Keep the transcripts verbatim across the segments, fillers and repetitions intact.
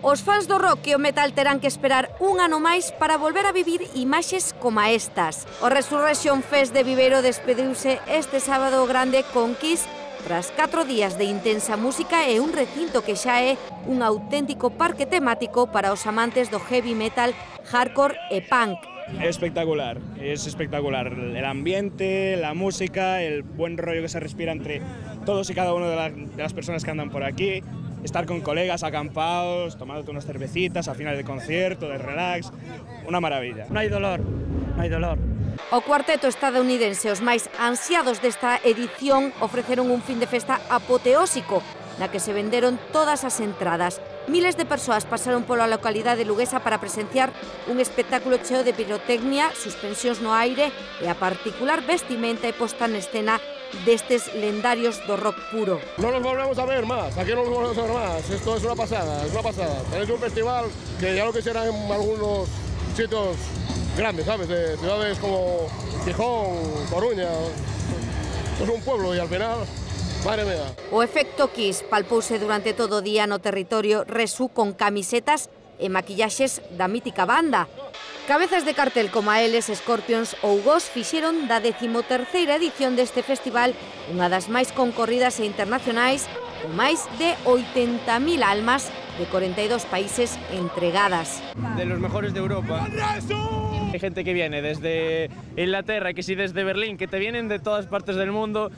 Os fans do rock e o metal terán que esperar un ano máis para volver a vivir imaxes como estas. O Resurrection Fest de Viveiro despediuse este sábado grande con Kiss tras catro días de intensa música e un recinto que xa é un auténtico parque temático para os amantes do heavy metal, hardcore e punk. Espectacular, es espectacular. El ambiente, la música, el buen rollo que se respira entre todos y cada una de, la, de las personas que andan por aquí. Estar con colegas acampados, tomándote unas cervecitas a final de concierto, de relax, una maravilla. No hay dolor, no hay dolor. O cuarteto estadounidense os máis ansiados desta edición ofreceron un fin de festa apoteósico, na que se venderon todas as entradas. Miles de persoas pasaron pola localidade de Luguesa para presenciar un espectáculo cheo de pirotecnia, suspensións no aire e a particular vestimenta e posta en escena destes lendarios do rock puro. No nos volvemos a ver más, aquí no nos volvemos a ver más, esto es una pasada, es una pasada. Es un festival que ya lo quisieran en algunos sitios grandes, ¿sabes? De ciudades como Gijón, Coruña, esto es un pueblo y al final, madre mía. O efecto Kiss palpouse durante todo o día no territorio Resu con camisetas e maquillaxes da mítica banda. Cabezas de cartel como Aeles, Scorpions ou Ghost fixeron da decimoterceira edición deste festival unha das máis concorridas e internacionais, con máis de oitenta mil almas de cuarenta y dos países entregadas. De los mejores de Europa. Hay gente que viene desde Inglaterra, que sí desde Berlín, que te vienen de todas partes del mundo.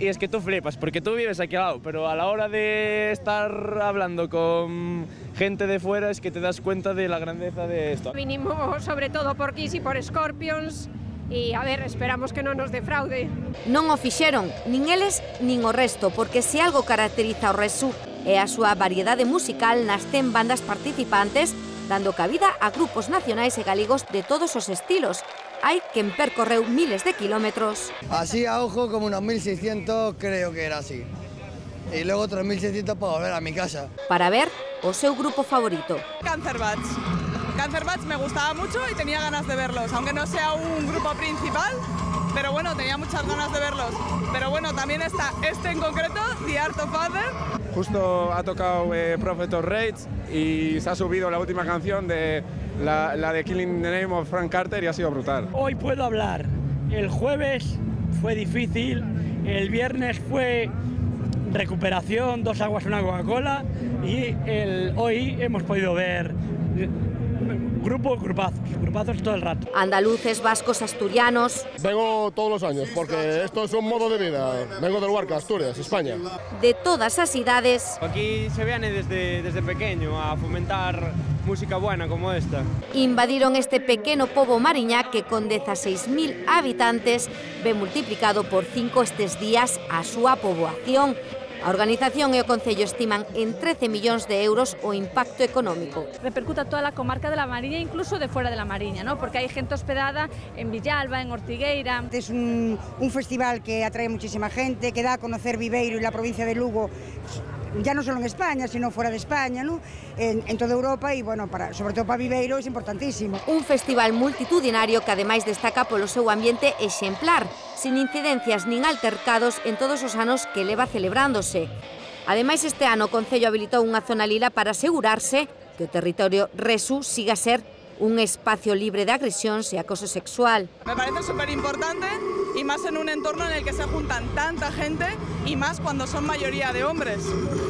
Y es que tú flipas, porque tú vives aquí al lado, pero a la hora de estar hablando con gente de fuera es que te das cuenta de la grandeza de esto. Vinimos sobre todo por Kiss y por Scorpions y, a ver, esperamos que no nos defraude. Non o fixeron, nin eles, nin o resto, porque se algo caracteriza o Resu é a súa variedade musical nas ten bandas participantes, dando cabida a grupos nacionais e galegos de todos os estilos. Hay quien percorreu miles de kilómetros. Así a ojo como unos mil seiscientos creo que era así. Y luego otros mil seiscientos para volver a mi casa. Para ver o seu grupo favorito. Cancer Bats. Cancer Bats me gustaba mucho y tenía ganas de verlos. Aunque no sea un grupo principal, pero bueno, tenía muchas ganas de verlos. Pero bueno, también está este en concreto, The Art of Father. Justo ha tocado eh, Prophet of Rage y se ha subido la última canción de... La, la de Killing the Name of Frank Carter y ha sido brutal. Hoy puedo hablar. El jueves fue difícil, el viernes fue recuperación, dos aguas, una Coca-Cola y el, hoy hemos podido ver grupo, grupazos, grupazos todo el rato. Andaluces, vascos, asturianos... Vengo todos los años porque esto es un modo de vida. Vengo del Huarca, Asturias, España. De todas las ciudades... Aquí se viene desde, desde pequeño a fomentar... música buena como esta. Invadieron este pequeno pobo Mariñá que con dieciséis mil habitantes ve multiplicado por cinco estes días a súa poboación. A organización e o Concello estiman en trece millóns de euros o impacto económico. Repercuta toda a comarca de la Mariña, incluso de fuera de la Mariña, ¿no? Porque hay gente hospedada en Villalba, en Ortigueira. Es un, un festival que atrae muchísima gente, que da a conocer Viveiro y la provincia de Lugo. Ya no solo en España, sino fuera de España, ¿no? en, en toda Europa y, bueno, para, sobre todo para Viveiro es importantísimo. Un festival multitudinario que ademais destaca polo seu ambiente exemplar, sin incidencias nin altercados en todos os anos que leva celebrándose. Ademais, este ano o Concello habilitou unha zona lila para asegurarse que o territorio Resu siga a ser un espacio libre de agresións e acoso sexual. Me parece súper importante y más en un entorno en el que se juntan tanta gente y más cuando son mayoría de hombres.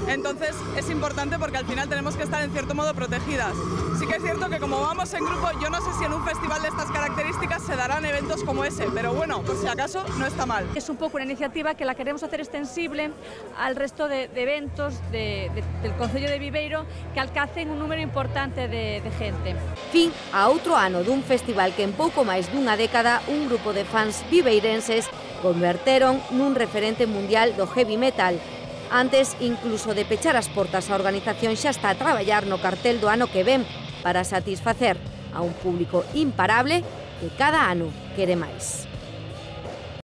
Entonces es importante porque al final tenemos que estar en cierto modo protegidas. Sí que es cierto que como vamos en grupo, yo no sé si en un festival de estas características se darán eventos como ese, pero bueno, por si acaso no está mal. Es un poco una iniciativa que la queremos hacer extensible al resto de, de eventos de, de, del Concello de Viveiro que alcancen un número importante de, de gente. Fin a outro ano dun festival que en pouco máis dunha década un grupo de fans viveirenses converteron nun referente mundial do heavy metal. Antes, incluso de pechar as portas, a organización xa está a traballar no cartel do ano que ven para satisfacer a un público imparable que cada ano quere máis.